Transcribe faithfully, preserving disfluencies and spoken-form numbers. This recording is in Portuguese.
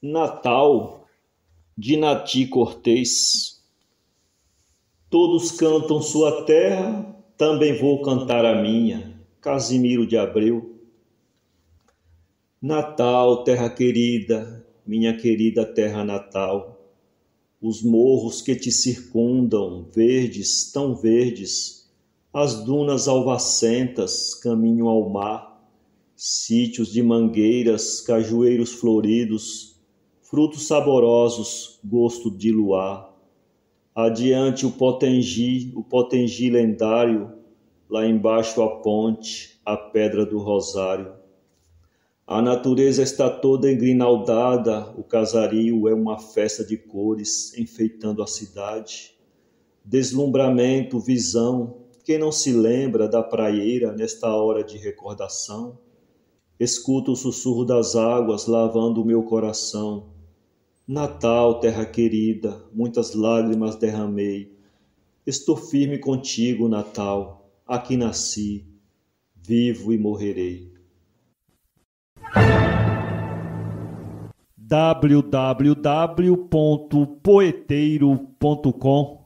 Natal, de Nati Cortês. Todos cantam sua terra, também vou cantar a minha. Casimiro de Abreu. Natal, terra querida, minha querida terra natal, os morros que te circundam, verdes, tão verdes, as dunas alvacentas, caminho ao mar, sítios de mangueiras, cajueiros floridos, frutos saborosos, gosto de luar. Adiante o Potengi, o Potengi lendário, lá embaixo a ponte, a pedra do Rosário. A natureza está toda engrinaldada, o casario é uma festa de cores enfeitando a cidade. Deslumbramento, visão, quem não se lembra da praieira nesta hora de recordação? Escuto o sussurro das águas lavando o meu coração. Natal, terra querida, muitas lágrimas derramei. Estou firme contigo, Natal, aqui nasci, vivo e morrerei. w w w ponto poeteiro ponto com